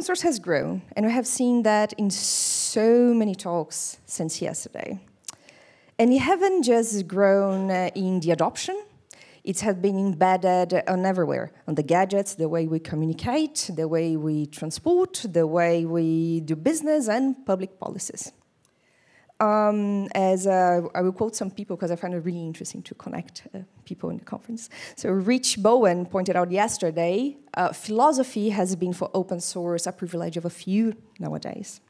open source has grown, and we have seen that in so many talks since yesterday. And it hasn't just grown in the adoption, it has been embedded on everywhere, on the gadgets, the way we communicate, the way we transport, the way we do business, and public policies. I will quote some people because I find it really interesting to connect people in the conference. So Rich Bowen pointed out yesterday, philosophy has been for open source a privilege of a few nowadays.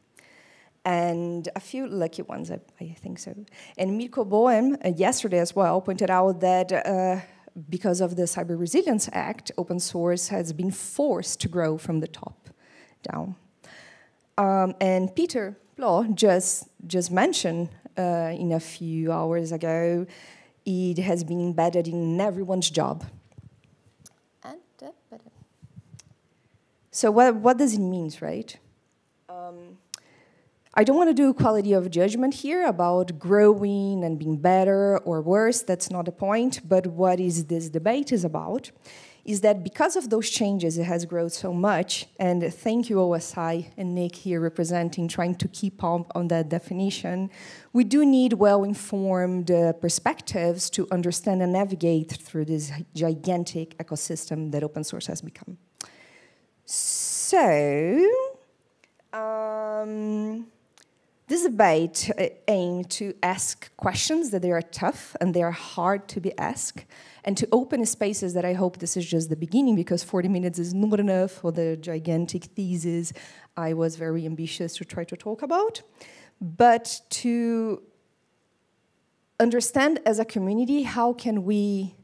And a few lucky ones, I think so. And Mirko Bowen yesterday as well pointed out that because of the Cyber Resilience Act, open source has been forced to grow from the top down. And Peter Plough just mentioned in a few hours ago, it has been embedded in everyone's job. So what does it mean, right? I don't want to do quality of judgment here about growing and being better or worse, that's not the point, but what is this debate is about is that because of those changes, it has grown so much. And thank you, OSI and Nick here representing, trying to keep up on that definition. We do need well-informed perspectives to understand and navigate through this gigantic ecosystem that open source has become. So, this debate aims to ask questions that they are tough and they are hard to be asked, and to open spaces that I hope this is just the beginning, because 40 minutes is not enough for the gigantic thesis I was very ambitious to try to talk about. But to understand as a community how can we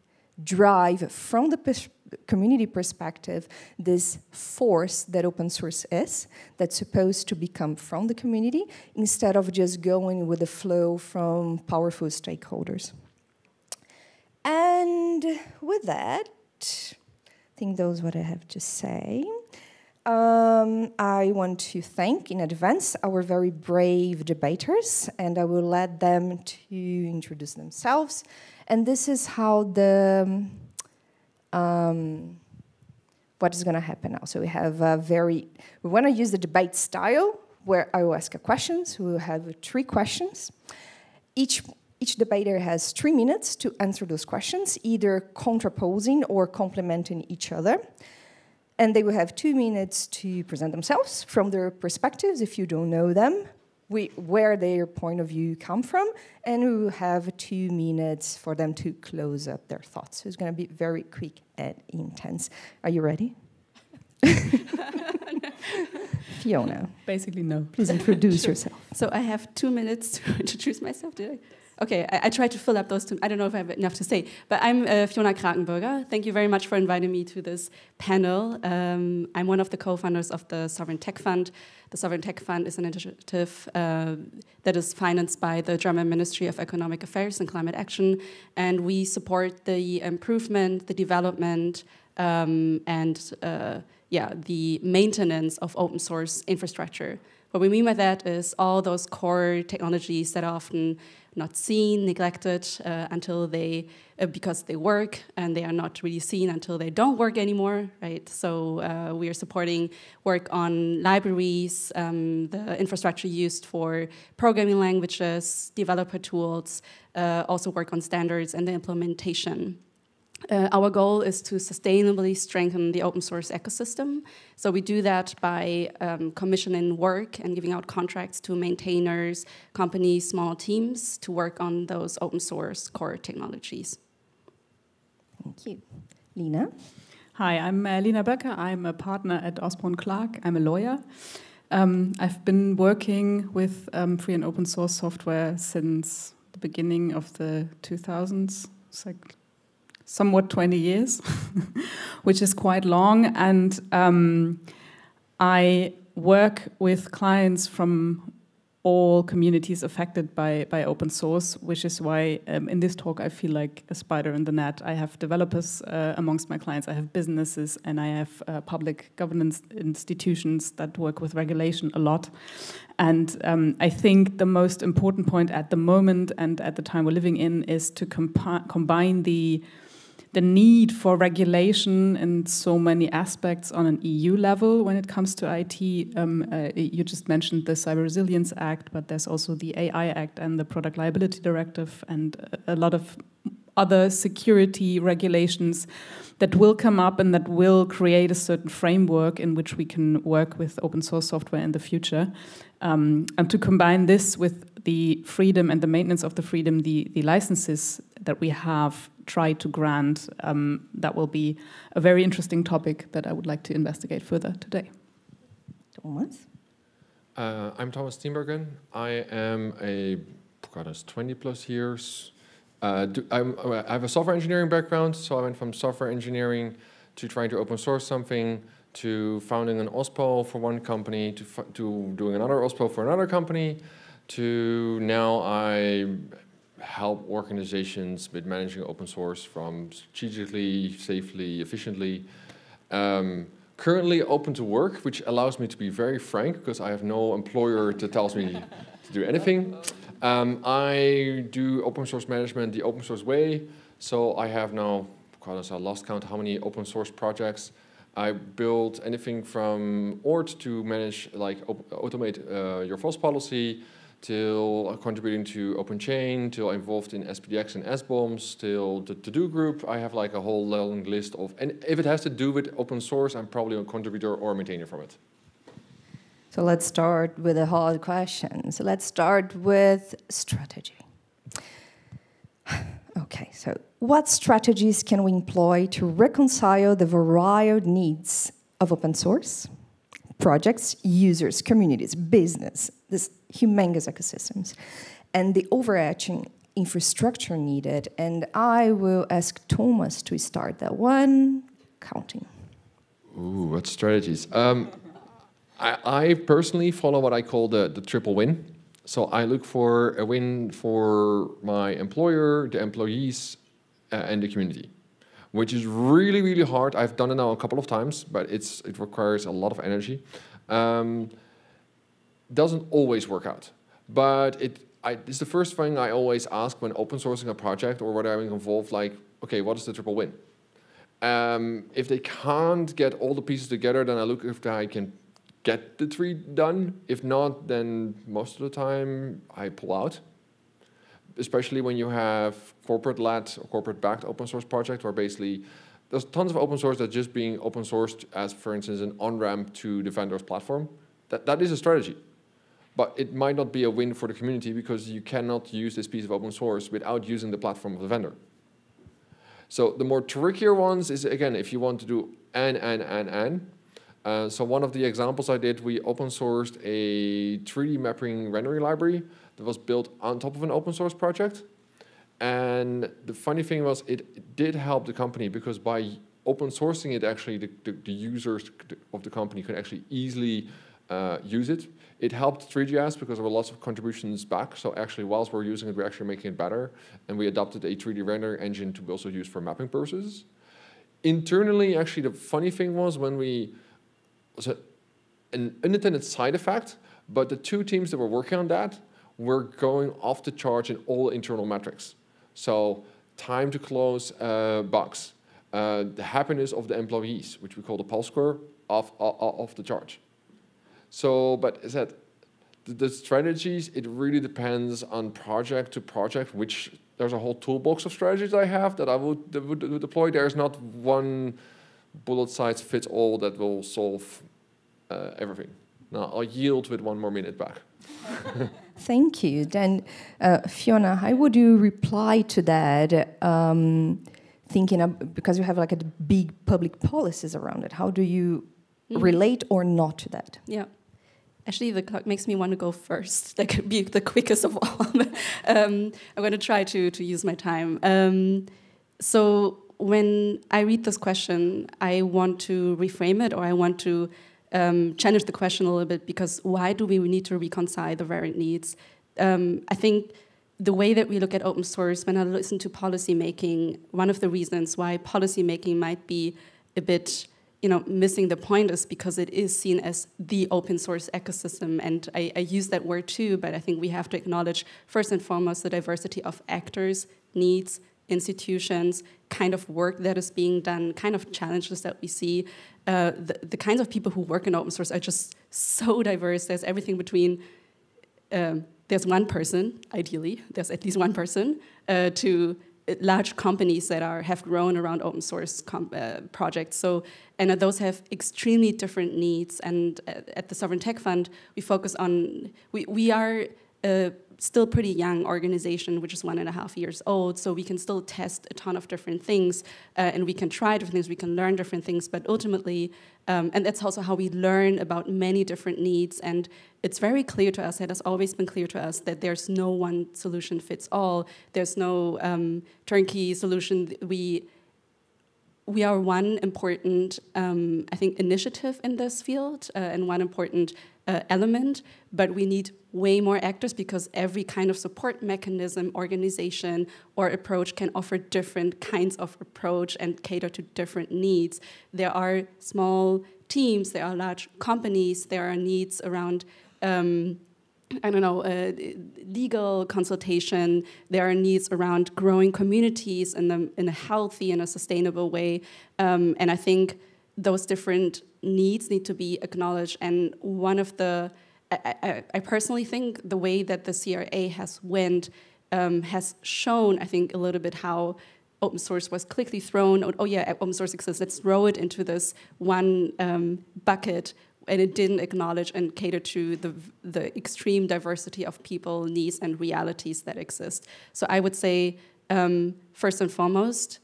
drive from the community perspective this force that open source is, that's supposed to become from the community, instead of just going with the flow from powerful stakeholders. And with that, I think those what I have to say. I want to thank in advance our very brave debaters, and I will let them to introduce themselves. And this is how the what is going to happen now. So we have a we want to use the debate style where I will ask a question. So we will have 3 questions. Each debater has 3 minutes to answer those questions, either contraposing or complementing each other. And they will have 2 minutes to present themselves from their perspectives, if you don't know them, where their point of view come from, and we will have 2 minutes for them to close up their thoughts. So it's going to be very quick and intense. Are you ready? Fiona. Basically, no. Please introduce yourself. So I have 2 minutes to introduce myself, did I? Okay, I tried to fill up those 2. I don't know if I have enough to say, but I'm Fiona Krakenbürger. Thank you very much for inviting me to this panel. I'm one of the co-founders of the Sovereign Tech Fund. The Sovereign Tech Fund is an initiative that is financed by the German Ministry of Economic Affairs and Climate Action, and we support the improvement, the development, and the maintenance of open source infrastructure. What we mean by that is all those core technologies that are often not seen, neglected until they, because they work, and they are not really seen until they don't work anymore, right? So we are supporting work on libraries, the infrastructure used for programming languages, developer tools, also work on standards and the implementation. Our goal is to sustainably strengthen the open source ecosystem. So we do that by commissioning work and giving out contracts to maintainers, companies, small teams to work on those open source core technologies. Thank you. Lina? Hi, I'm Lina Böcker. I'm a partner at Osborne Clark. I'm a lawyer. I've been working with free and open source software since the beginning of the 2000s. It's like somewhat 20 years, which is quite long. And I work with clients from all communities affected by open source, which is why in this talk I feel like a spider in the net. I have developers amongst my clients, I have businesses, and I have public governance institutions that work with regulation a lot. And I think the most important point at the moment and at the time we're living in is to combine the the need for regulation in so many aspects on an EU level when it comes to IT. You just mentioned the Cyber Resilience Act, but there's also the AI Act and the Product Liability Directive and a lot of other security regulations that will come up and that will create a certain framework in which we can work with open source software in the future. And to combine this with the freedom and the maintenance of the freedom, the licenses that we have tried to grant, that will be a very interesting topic that I would like to investigate further today. Thomas? I'm Thomas Steenbergen. I am a, God, it's 20 plus years. I have a software engineering background, so I went from software engineering to trying to open source something, to founding an OSPO for one company, to doing another OSPO for another company, to now I help organizations with managing open source from strategically, safely, efficiently. Currently open to work, which allows me to be very frank because I have no employer that tells me to do anything. I do open source management the open source way, so I have now, God, I lost count how many open source projects. I build anything from ORT to manage, like, automate your false policy, till contributing to OpenChain, till involved in SPDX and SBOMs, till the to-do group. I have like a whole long list of, and if it has to do with open source, I'm probably a contributor or a maintainer from it. So let's start with a hard question. So let's start with strategy. Okay, so what strategies can we employ to reconcile the varied needs of open source, projects, users, communities, business, this humongous ecosystems, and the overarching infrastructure needed? And I will ask Thomas to start that one, counting. Ooh, what strategies? I personally follow what I call the triple win. So I look for a win for my employer, the employees, and the community, which is really, really hard. I've done it now a couple of times, but it requires a lot of energy. Doesn't always work out, but it's the first thing I always ask when open sourcing a project or whether I'm involved, like, okay, what is the triple win? If they can't get all the pieces together, then I look if I can get the three done. If not, then most of the time I pull out, especially when you have corporate-led or corporate-backed open source projects where basically there's tons of open source that's just being open sourced as, for instance, an on-ramp to the vendor's platform. That is a strategy, but it might not be a win for the community because you cannot use this piece of open source without using the platform of the vendor. So the more trickier ones is, again, if you want to do and. So one of the examples I did, we open sourced a 3D mapping rendering library that was built on top of an open source project. And the funny thing was it did help the company because by open sourcing it, actually the users of the company could actually easily use it. It helped 3DS because there were lots of contributions back. So actually whilst we're using it, we're actually making it better. And we adopted a 3D rendering engine to be also used for mapping purposes. Internally, actually the funny thing was when we, so an unintended side effect, but the two teams that were working on that were going off the charge in all internal metrics. So time to close bugs, the happiness of the employees, which we call the pulse score, off the charge. So, but is that the strategies, it really depends on project to project, which there's a whole toolbox of strategies I have that I would deploy. There's not one bullet size fits all that will solve everything. Now, I'll yield with 1 more minute back. Thank you. Then, Fiona, how would you reply to that, thinking of, because you have like a big public policies around it, how do you relate or not to that? Yeah. Actually, the clock makes me want to go first, like be the quickest of all. I'm going to try to use my time. So when I read this question, I want to reframe it, or I want to challenge the question a little bit, because why do we need to reconcile the varied needs? I think the way that we look at open source, when I listen to policymaking, one of the reasons why policymaking might be a bit, missing the point is because it is seen as the open source ecosystem. And I use that word too, but I think we have to acknowledge first and foremost the diversity of actors, needs, institutions, kind of work that is being done, kind of challenges that we see. The kinds of people who work in open source are just so diverse. There's everything between, there's one person, ideally, there's at least one person, to large companies that have grown around open source projects. So, and those have extremely different needs. And at the Sovereign Tech Fund, we focus on, we are still pretty young organization, which is 1.5 years old, so we can still test a ton of different things, and we can try different things, we can learn different things, but ultimately, and that's also how we learn about many different needs, and it's very clear to us, it has always been clear to us, that there's no one solution fits all, there's no turnkey solution. We are one important, I think, initiative in this field, and one important element, but we need way more actors because every kind of support mechanism, organization, or approach can offer different kinds of approach and cater to different needs. There are small teams, there are large companies, there are needs around, I don't know, legal consultation, there are needs around growing communities in a healthy and a sustainable way, and I think those different needs need to be acknowledged. And one of the, I personally think the way that the CRA has went has shown, I think, a little bit how open source was quickly thrown, oh yeah, open source exists, let's throw it into this one bucket, and it didn't acknowledge and cater to the extreme diversity of people, needs, and realities that exist. So I would say, first and foremost,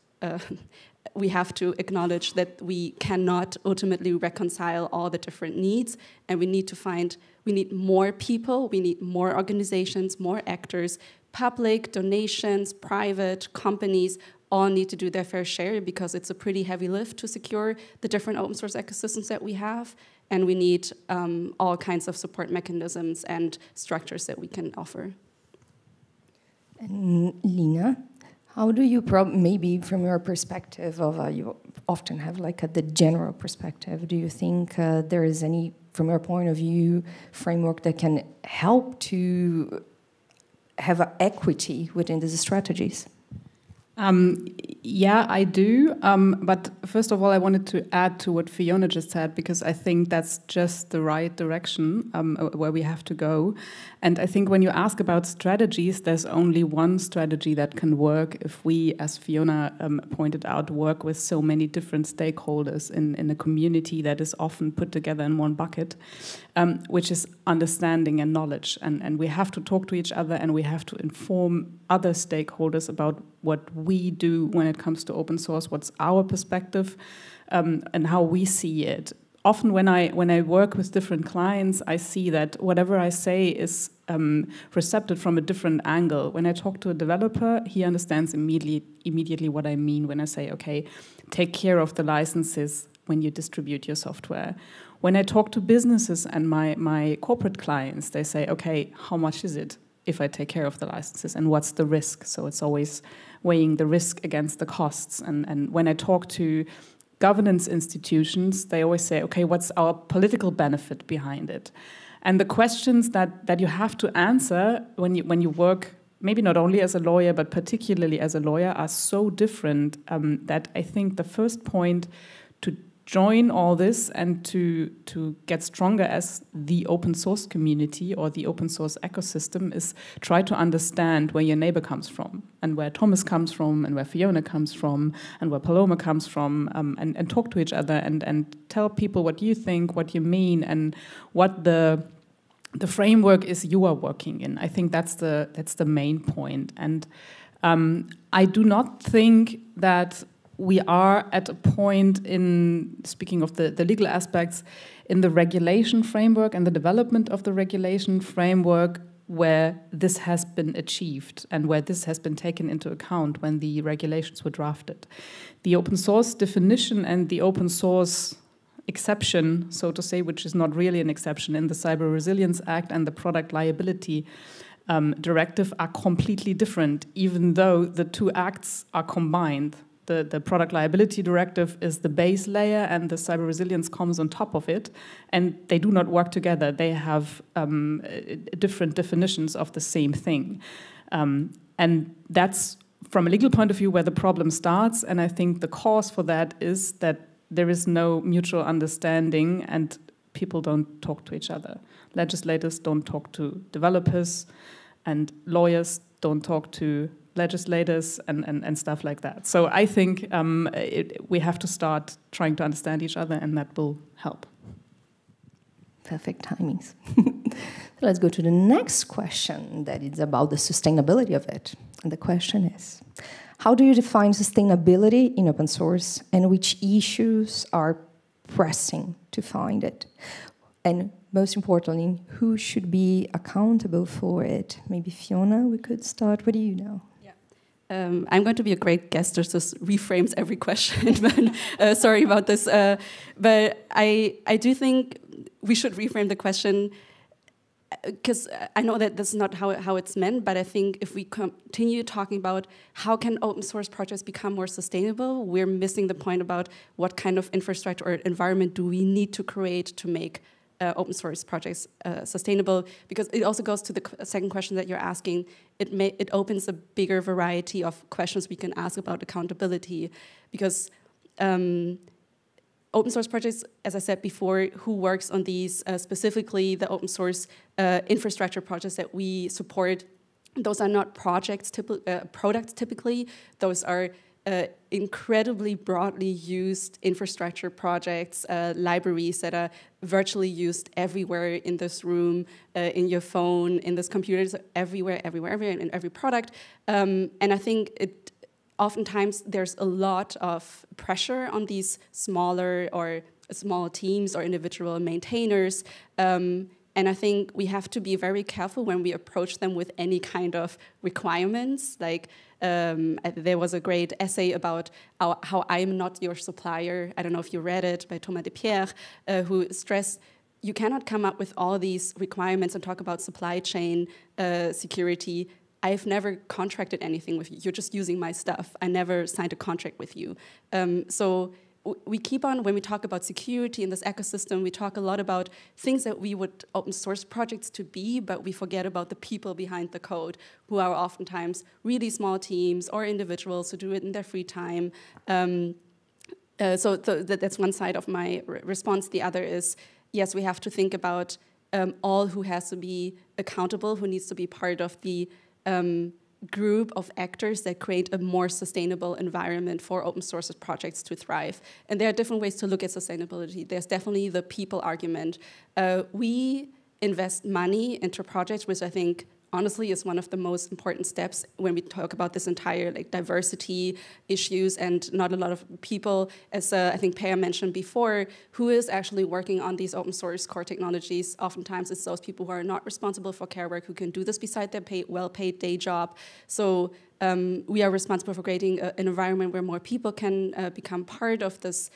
we have to acknowledge that we cannot ultimately reconcile all the different needs, and we need to find, we need more people, we need more organizations, more actors, public, donations, private, companies, all need to do their fair share because it's a pretty heavy lift to secure the different open source ecosystems that we have, and we need all kinds of support mechanisms and structures that we can offer. And Lina? How do you, maybe from your perspective of, you often have like the general perspective, do you think there is any, from your point of view, framework that can help to have equity within these strategies? Yeah, I do. But first of all, I wanted to add to what Fiona just said, because I think that's just the right direction where we have to go. And I think when you ask about strategies, there's only one strategy that can work if we, as Fiona pointed out, work with so many different stakeholders in a community that is often put together in one bucket, which is understanding and knowledge. And we have to talk to each other, and we have to inform other stakeholders about what we do when it comes to open source, what's our perspective, and how we see it. Often when I work with different clients, I see that whatever I say is recepted from a different angle. When I talk to a developer, he understands immediately what I mean when I say, okay, take care of the licenses when you distribute your software. When I talk to businesses and my corporate clients, they say, okay, how much is it if I take care of the licenses, and what's the risk? So it's always weighing the risk against the costs. And when I talk to governance institutions, they always say, okay, what's our political benefit behind it? And the questions that you have to answer when you work, maybe not only as a lawyer, but particularly as a lawyer, are so different that I think the first point to join all this and to get stronger as the open source community or the open source ecosystem is try to understand where your neighbor comes from, and where Thomas comes from, and where Fiona comes from, and where Paloma comes from, and talk to each other and tell people what you think, what you mean, and what the framework is you are working in. I think that's the main point. And I do not think that we are at a point in, speaking of the legal aspects, in the regulation framework and the development of the regulation framework where this has been achieved and where this has been taken into account when the regulations were drafted. The open source definition and the open source exception, so to say, which is not really an exception, in the Cyber Resilience Act and the Product Liability Directive are completely different, even though the two acts are combined. The Product Liability Directive is the base layer, and the cyber resilience comes on top of it, and they do not work together. They have different definitions of the same thing, and that's from a legal point of view, where the problem starts. And I think the cause for that is that there is no mutual understanding and people don't talk to each other. Legislators don't talk to developers, and lawyers don't talk to legislators and stuff like that. So I think we have to start trying to understand each other, and that will help. Perfect timings. Let's go to the next question that is about the sustainability of it. And the question is, how do you define sustainability in open source, and which issues are pressing to find it? And most importantly, who should be accountable for it? Maybe Fiona, we could start with you now. I'm going to be a great guest that just reframes every question. But, sorry about this. But I do think we should reframe the question, because I know that that's not how it's meant, but I think if we continue talking about how can open source projects become more sustainable, we're missing the point about what kind of infrastructure or environment do we need to create to make open source projects sustainable, because it also goes to the second question that you're asking. It opens a bigger variety of questions we can ask about accountability, because open source projects, as I said before, who works on these, specifically the open source infrastructure projects that we support, those are not products typically. Those are incredibly broadly used infrastructure projects, libraries that are virtually used everywhere in this room, in your phone, in this computer, so everywhere, in every product. And I think oftentimes there's a lot of pressure on these small teams or individual maintainers. And I think we have to be very careful when we approach them with any kind of requirements. Like there was a great essay about how I'm not your supplier. I don't know if you read it, by Thomas De Pierre, who stressed you cannot come up with all these requirements and talk about supply chain security. I've never contracted anything with you. You're just using my stuff. I never signed a contract with you. So we keep on, when we talk about security in this ecosystem, we talk a lot about things that we would open source projects to be, but we forget about the people behind the code, who are oftentimes really small teams or individuals who do it in their free time. So that's one side of my response. The other is, yes, we have to think about all who has to be accountable, who needs to be part of the group of actors that create a more sustainable environment for open source projects to thrive. And there are different ways to look at sustainability. There's definitely the people argument. We invest money into projects, which I think honestly is one of the most important steps when we talk about this entire diversity issues, and not a lot of people, as I think Per mentioned before, who is actually working on these open source core technologies. Oftentimes it's those people who are not responsible for care work, who can do this beside their well-paid day job. So we are responsible for creating an environment where more people can become part of this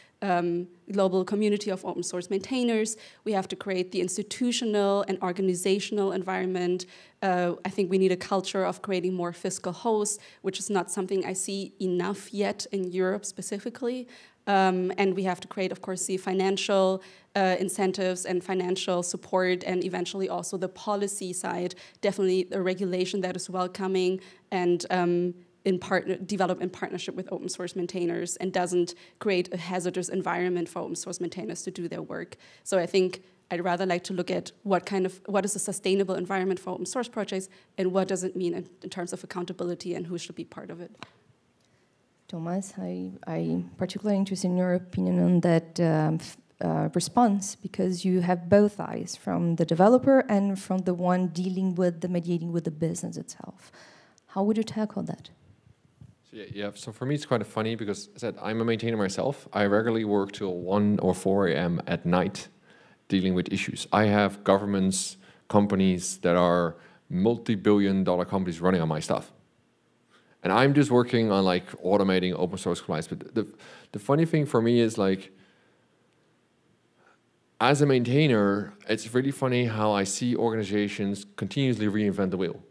global community of open source maintainers. We have to create the institutional and organizational environment. I think we need a culture of creating more fiscal hosts, which is not something I see enough yet in Europe specifically. And we have to create, of course, the financial incentives and financial support, and eventually also the policy side, definitely a regulation that is welcoming and developed in partnership with open source maintainers, and doesn't create a hazardous environment for open source maintainers to do their work. So I think I'd rather like to look at what is a sustainable environment for open source projects, and what does it mean in terms of accountability, and who should be part of it. Thomas, I'm particularly interested in your opinion on that response, because you have both eyes from the developer and from the one dealing with the mediating with the business itself. How would you tackle that? Yeah, so for me it's kind of funny, because as I said, I'm a maintainer myself. I regularly work till 1 or 4 a.m. at night dealing with issues. I have governments, companies that are multi-billion-dollar companies running on my stuff. And I'm just working on automating open source compliance. But the funny thing for me is as a maintainer, it's really funny how I see organizations continuously reinvent the wheel.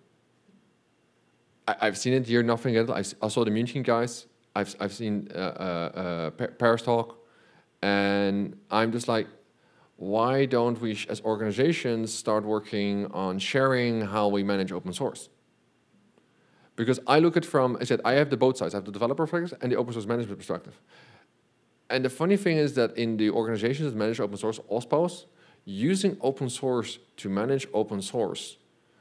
I've seen it here, nothing else. I saw the Munich guys. I've seen Paris talk, and I'm just like, why don't we as organizations start working on sharing how we manage open source? Because I look at from, I said, I have the both sides. I have the developer perspective and the open source management perspective. And the funny thing is that in the organizations that manage open source, OSPOs, using open source to manage open source,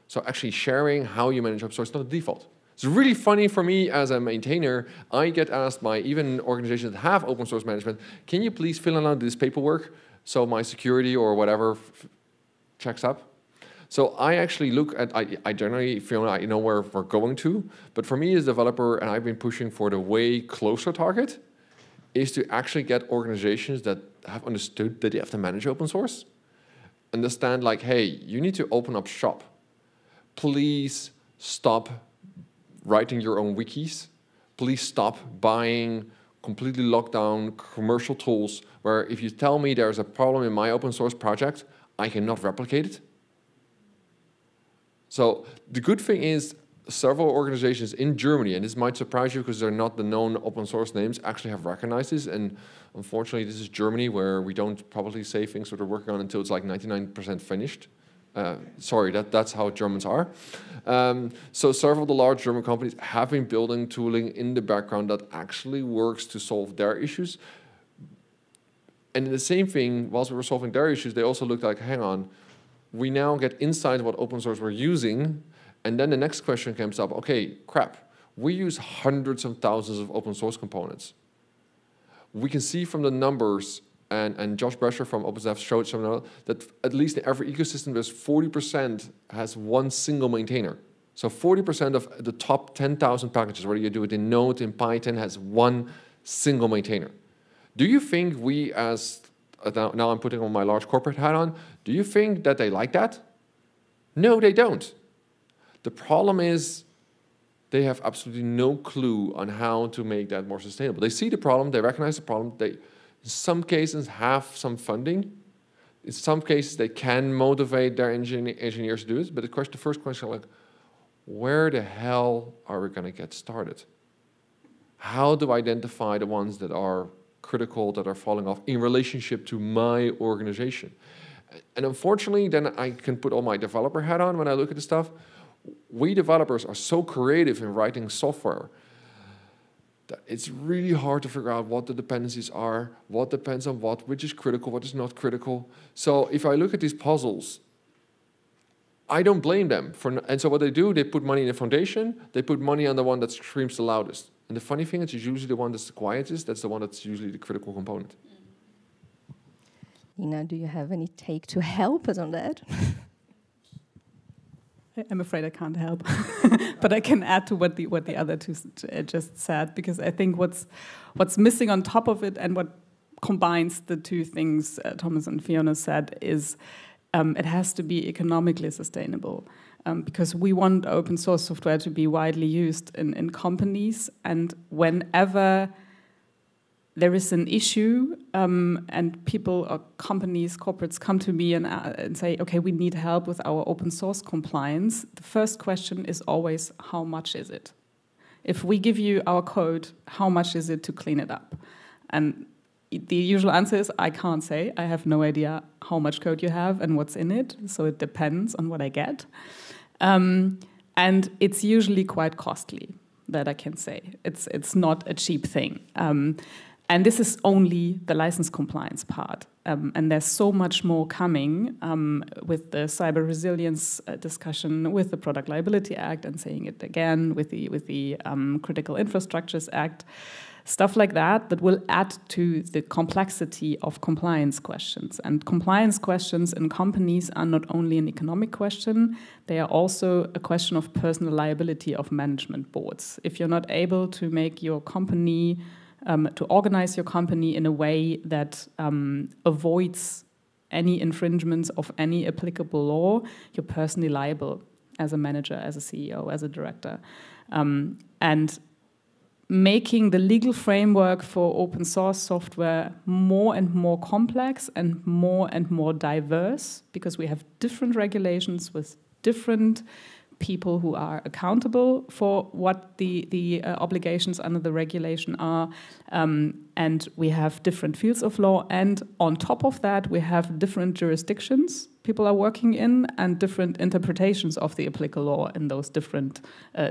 so actually sharing how you manage open source is not a default. It's really funny for me as a maintainer. I get asked by even organizations that have open source management, can you please fill out this paperwork so my security or whatever checks up? So I actually look at, I generally feel I know where we're going to, but for me as a developer, and I've been pushing for the way closer target, is to actually get organizations that have understood that they have to manage open source, understand like, hey, you need to open up shop. Please stop writing your own wikis. Please stop buying completely locked down commercial tools where if you tell me there's a problem in my open source project, I cannot replicate it. So the good thing is several organizations in Germany, and this might surprise you because they're not the known open source names, actually have recognized this. And unfortunately, this is Germany where we don't probably say things that we're working on until it's like 99% finished. Sorry, that's how Germans are. So several of the large German companies have been building tooling in the background that actually works to solve their issues. And the same thing, whilst we were solving their issues, they also looked like, hang on, we now get insight what open source we're using, and then the next question comes up, okay, crap, we use hundreds of thousands of open source components. We can see from the numbers, and Josh Bresser from OpenSSF showed some, that at least in every ecosystem, there's 40% has one single maintainer. So 40% of the top 10,000 packages, whether you do it in Node, in Python, has one single maintainer. Do you think we as now I'm putting on my large corporate hat on. Do you think that they like that? No, they don't. The problem is they have absolutely no clue on how to make that more sustainable. They see the problem, they recognize the problem, they in some cases have some funding. In some cases they can motivate their engineers to do this, but the first question is like, where the hell are we going to get started? How do I identify the ones that are critical, that are falling off in relationship to my organization? And unfortunately, then I can put all my developer hat on when I look at the stuff. We developers are so creative in writing software that it's really hard to figure out what the dependencies are, what depends on what, which is critical, what is not critical. So if I look at these puzzles, I don't blame them. And so what they do, they put money in the foundation, they put money on the one that screams the loudest. And the funny thing is it's usually the one that's the quietest, that's the one that's usually the critical component. Lina, do you have any take to help us on that? I'm afraid I can't help. But I can add to what the other two just said, because I think what's missing on top of it and what combines the two things Thomas and Fiona said is it has to be economically sustainable. Because we want open source software to be widely used in companies, and whenever there is an issue and people or companies, corporates come to me and say, okay, we need help with our open source compliance, the first question is always, how much is it? If we give you our code, how much is it to clean it up? And the usual answer is, I can't say. I have no idea how much code you have and what's in it, so it depends on what I get. And it's usually quite costly, that I can say. It's not a cheap thing. And this is only the license compliance part. And there's so much more coming with the cyber resilience discussion, with the Product Liability Act, and saying it again, with the Critical Infrastructures Act, stuff like that that will add to the complexity of compliance questions. And compliance questions in companies are not only an economic question, they are also a question of personal liability of management boards. If you're not able to make your company, to organize your company in a way that avoids any infringements of any applicable law, you're personally liable as a manager, as a CEO, as a director. And making the legal framework for open source software more and more complex and more diverse, because we have different regulations with different people who are accountable for what the obligations under the regulation are, and we have different fields of law, and on top of that we have different jurisdictions people are working in and different interpretations of the applicable law in those different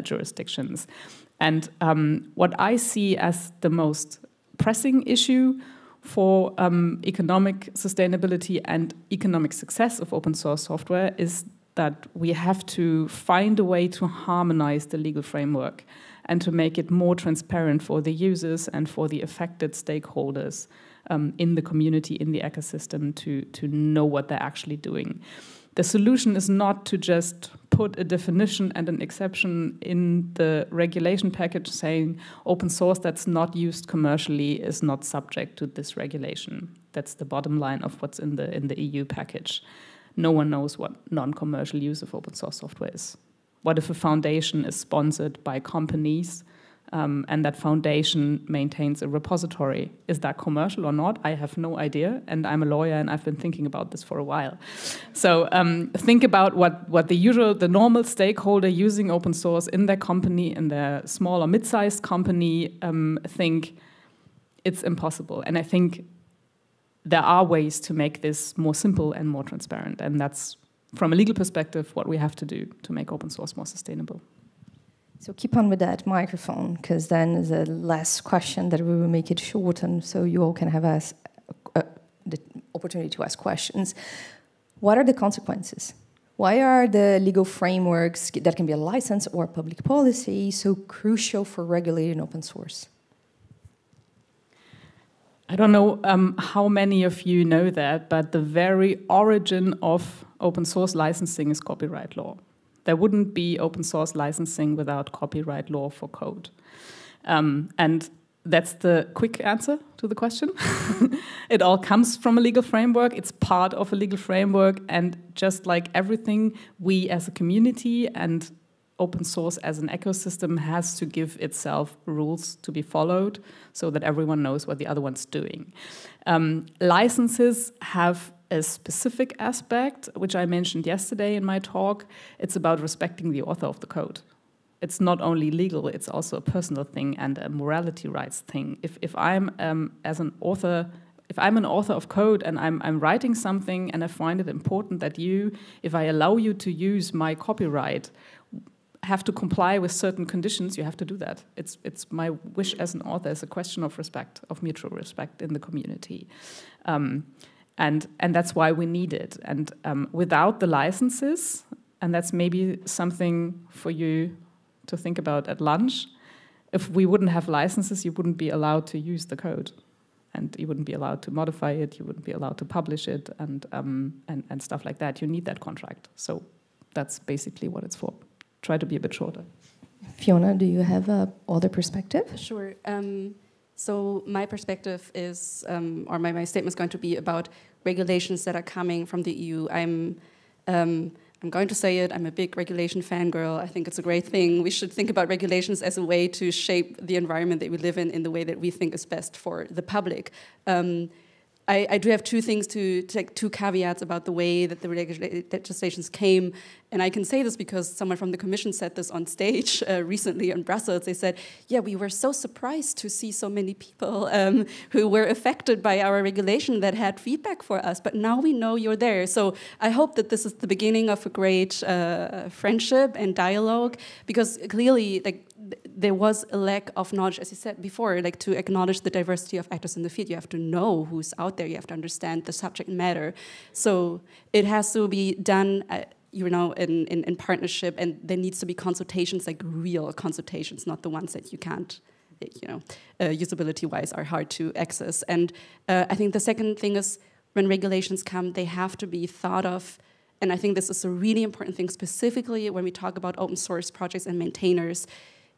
jurisdictions. And what I see as the most pressing issue for economic sustainability and economic success of open source software is that we have to find a way to harmonize the legal framework and to make it more transparent for the users and for the affected stakeholders in the community, in the ecosystem, to know what they're actually doing. The solution is not to just put a definition and an exception in the regulation package saying open source that's not used commercially is not subject to this regulation. That's the bottom line of what's in the EU package. No one knows what non-commercial use of open source software is. What if a foundation is sponsored by companies and that foundation maintains a repository? Is that commercial or not? I have no idea, and I'm a lawyer and I've been thinking about this for a while. So think about what the normal stakeholder using open source in their company, in their small or mid-sized company, think it's impossible. And I think there are ways to make this more simple and more transparent, and that's, from a legal perspective, what we have to do to make open source more sustainable. So keep on with that microphone, because then the last question that we will make it short, and so you all can have the opportunity to ask questions. What are the consequences? Why are the legal frameworks that can be a license or public policy so crucial for regulating open source? I don't know how many of you know that, but the very origin of open source licensing is copyright law. There wouldn't be open source licensing without copyright law for code. And that's the quick answer to the question. It all comes from a legal framework. It's part of a legal framework. And just like everything, we as a community and open source as an ecosystem has to give itself rules to be followed so that everyone knows what the other one's doing. Licenses have a specific aspect, which I mentioned yesterday in my talk. It's about respecting the author of the code. It's not only legal, it's also a personal thing and a morality rights thing. If I'm if I'm an author of code and I'm writing something and I find it important that you, if I allow you to use my copyright, have to comply with certain conditions, you have to do that. It's my wish as an author. It's a question of respect, of mutual respect in the community. And that's why we need it. And without the licenses, and that's maybe something for you to think about at lunch, if we wouldn't have licenses, you wouldn't be allowed to use the code. And you wouldn't be allowed to modify it, you wouldn't be allowed to publish it, and stuff like that. You need that contract. So that's basically what it's for. Try to be a bit shorter. Fiona, do you have a other perspective? Sure. So my perspective is, or my statement is going to be about regulations that are coming from the EU. I'm going to say it, I'm a big regulation fangirl. I think it's a great thing. We should think about regulations as a way to shape the environment that we live in the way that we think is best for the public. I do have two things to take, two caveats about the way that the legislations came. And I can say this because someone from the Commission said this on stage recently in Brussels. They said, yeah, we were so surprised to see so many people who were affected by our regulation that had feedback for us. But now we know you're there. So I hope that this is the beginning of a great friendship and dialogue, because clearly, like, there was a lack of knowledge, as you said before, like to acknowledge the diversity of actors in the field. You have to know who's out there. You have to understand the subject matter. So it has to be done, you know, in partnership, and there needs to be consultations, like real consultations, not the ones that you can't, you know, usability-wise are hard to access. And I think the second thing is when regulations come, they have to be thought of. And I think this is a really important thing, specifically when we talk about open source projects and maintainers.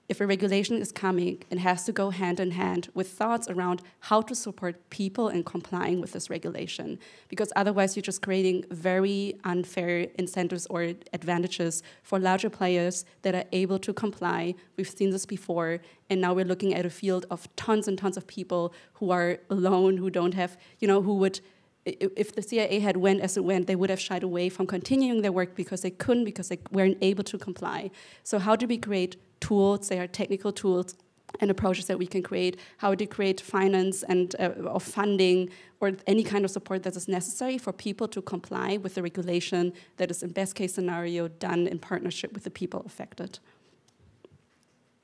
If a regulation is coming, it has to go hand in hand with thoughts around how to support people in complying with this regulation. Because otherwise, you're just creating very unfair incentives or advantages for larger players that are able to comply. We've seen this before, and now we're looking at a field of tons and tons of people who are alone, who don't have, you know, who would if the CIA had went as it went, they would have shied away from continuing their work because they couldn't, because they weren't able to comply. So how do we create tools? They are technical tools and approaches that we can create. How do we create finance and or funding or any kind of support that is necessary for people to comply with the regulation that is, in best case scenario, done in partnership with the people affected?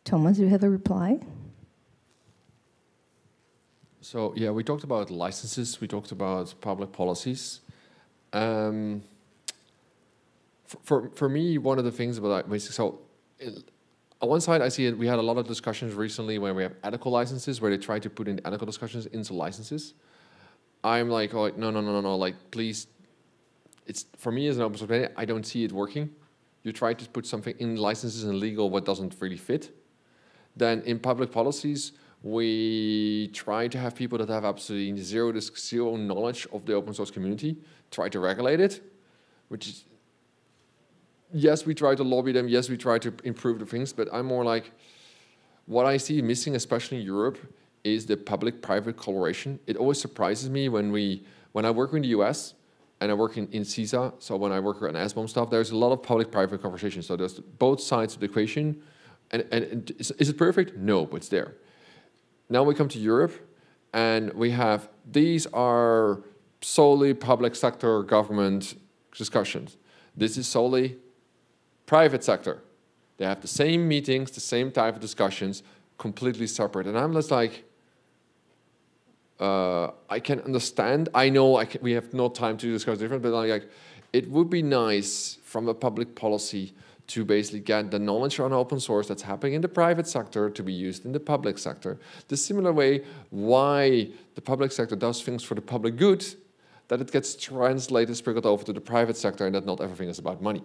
Thomas, you have a reply? So yeah, we talked about licenses, we talked about public policies. For me, one of the things about that, so on one side I see it, we had a lot of discussions recently where we have ethical licenses, where they try to put in ethical discussions into licenses. I'm like, oh, no, like please, it's, for me as an open source manager, I don't see it working. You try to put something in licenses and legal what doesn't really fit. Then in public policies, we try to have people that have absolutely zero knowledge of the open source community try to regulate it, which is, yes, we try to lobby them, yes, we try to improve the things, but I'm more like, what I see missing, especially in Europe, is the public-private collaboration. It always surprises me when I work in the US, and I work in CISA, so when I work on SBOM stuff, there's a lot of public-private conversations, so there's both sides of the equation, and is it perfect? No, but it's there. Now we come to Europe, and we have, these are solely public sector government discussions. This is solely private sector. They have the same meetings, the same type of discussions, completely separate. And I'm just like, I can understand. I know we have no time to discuss different, but like, it would be nice from a public policy to basically get the knowledge on open source that's happening in the private sector to be used in the public sector. The similar way why the public sector does things for the public good, that it gets translated, sprinkled over to the private sector, and that not everything is about money.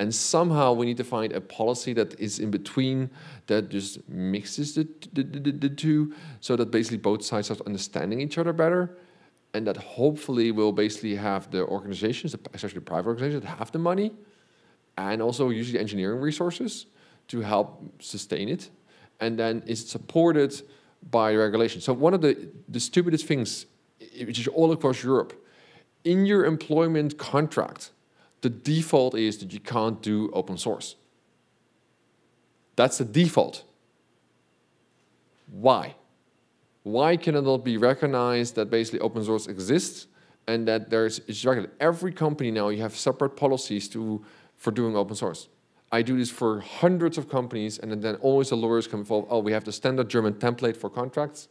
And somehow we need to find a policy that is in between, that just mixes the two, so that basically both sides are understanding each other better, and that hopefully will basically have the organizations, especially the private organizations, that have the money, and also usually engineering resources to help sustain it, and then it's supported by regulation. So one of the stupidest things, which is all across Europe, in your employment contract, the default is that you can't do open source. That's the default. Why? Why can it not be recognized that basically open source exists and that it's regulated? Every company now, you have separate policies for doing open source. I do this for hundreds of companies, and then always the lawyers come involved. Oh, we have the standard German template for contracts.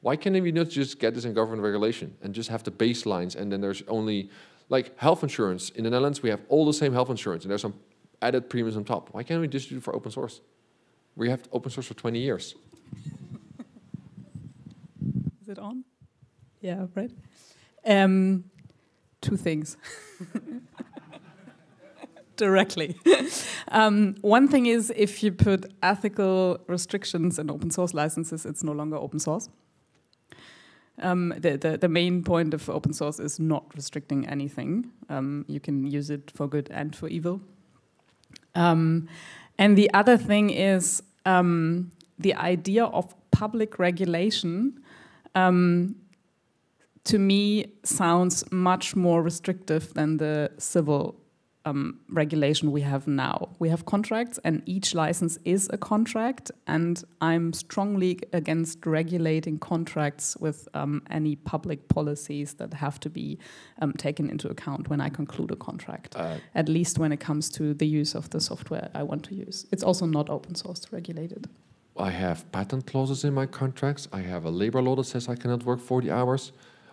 Why can't we not just get this in government regulation and just have the baselines, and then there's only, like health insurance. In the Netherlands, we have all the same health insurance, and there's some added premiums on top. Why can't we just do it for open source? We have open source for 20 years. Is it on? Yeah, right. Two things. Directly. One thing is, if you put ethical restrictions in open source licenses, it's no longer open source. The main point of open source is not restricting anything. You can use it for good and for evil. And the other thing is the idea of public regulation to me sounds much more restrictive than the civil regulation we have now. We have contracts, and each license is a contract, and I'm strongly against regulating contracts with any public policies that have to be taken into account when I conclude a contract, at least when it comes to the use of the software I want to use. It's also not open source to regulate it. I have patent clauses in my contracts. I have a labor law that says I cannot work 40 hours.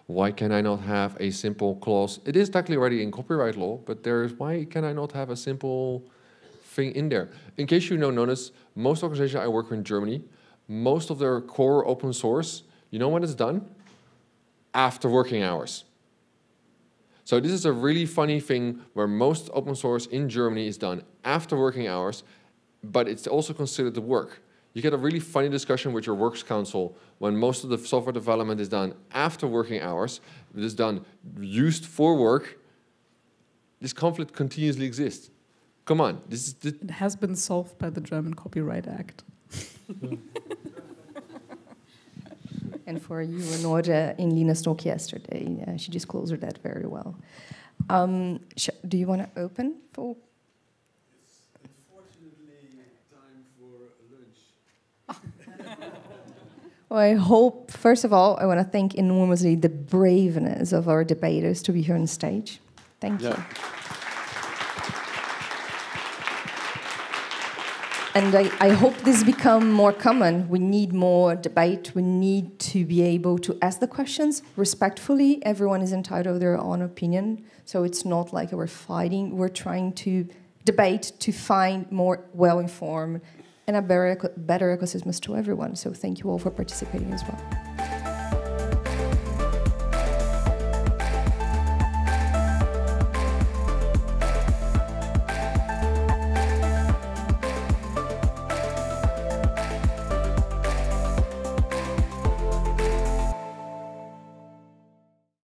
Why can I not have a simple clause? It is technically already in copyright law, but why can I not have a simple thing in there? In case you don't notice, most organizations I work with in Germany, most of their core open source, you know when it's done? After working hours. So this is a really funny thing where most open source in Germany is done after working hours, but it's also considered the work. You get a really funny discussion with your works council when most of the software development is done after working hours, it is done used for work. This conflict continuously exists. Come on, this is it has been solved by the German Copyright Act. And for you, Nora, in Lina's talk yesterday, she disclosed that very well. Do you want to open for? It's unfortunately time for lunch. Well, I hope, first of all, I want to thank enormously the braveness of our debaters to be here on stage. Thank you. And I hope this becomes more common. We need more debate. We need to be able to ask the questions respectfully. Everyone is entitled to their own opinion. So it's not like we're fighting. We're trying to debate to find more well-informed and a better ecosystems to everyone. So thank you all for participating as well.